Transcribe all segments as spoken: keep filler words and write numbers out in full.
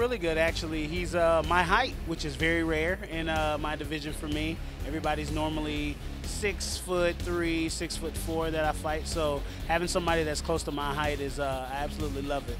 really good, actually. He's uh, my height, which is very rare in uh, my division for me. Everybody's normally six foot three, six foot four that I fight. So having somebody that's close to my height is, uh, I absolutely love it.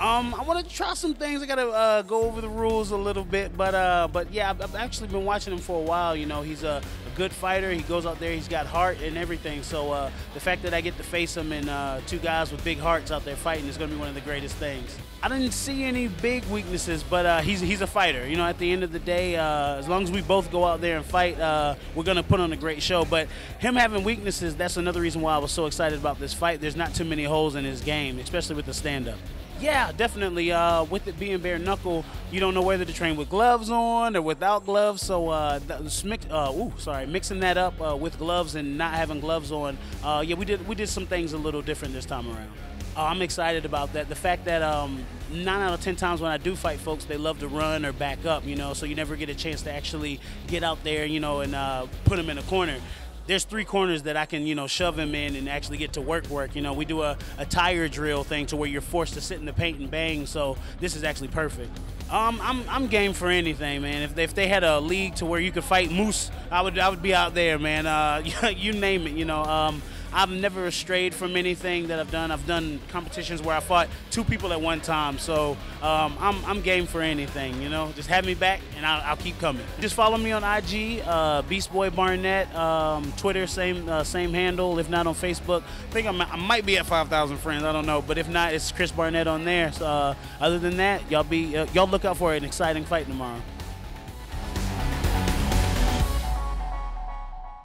Um, I want to try some things. I got to uh, go over the rules a little bit, but uh, but yeah, I've, I've actually been watching him for a while. You know, he's a, a good fighter. He goes out there, he's got heart and everything. So uh, the fact that I get to face him and uh, two guys with big hearts out there fighting is going to be one of the greatest things. I didn't see any big weaknesses, but uh, he's he's a fighter. You know, at the end of the day, uh, as long as we both go out there and fight, uh, we're going to put on a great show. But him having weaknesses, that's another reason why I was so excited about this fight. There's not too many holes in his game, especially with the stand-up. Yeah, definitely. Uh, with it being bare knuckle, you don't know whether to train with gloves on or without gloves. So, uh, mix, uh, ooh, sorry, mixing that up uh, with gloves and not having gloves on. Uh, yeah, we did we did some things a little different this time around. Uh, I'm excited about that. The fact that um, nine out of ten times when I do fight folks, they love to run or back up, you know. So you never get a chance to actually get out there, you know, and uh, put them in a corner. There's three corners that I can, you know, shove him in and actually get to work work. You know, we do a, a tire drill thing to where you're forced to sit in the paint and bang, so this is actually perfect. Um, I'm, I'm game for anything, man. If they, if they had a league to where you could fight moose, I would, I would be out there, man. Uh, you name it, you know. Um, I've never strayed from anything that I've done. I've done competitions where I fought two people at one time. So um, I'm, I'm game for anything, you know. Just have me back, and I'll, I'll keep coming. Just follow me on I G, uh, Beast Boy Barnett, um, Twitter, same uh, same handle. If not on Facebook, I think I'm, I might be at five thousand friends. I don't know, but if not, it's Chris Barnett on there. So, uh, other than that, y'all be uh, y'all look out for an exciting fight tomorrow.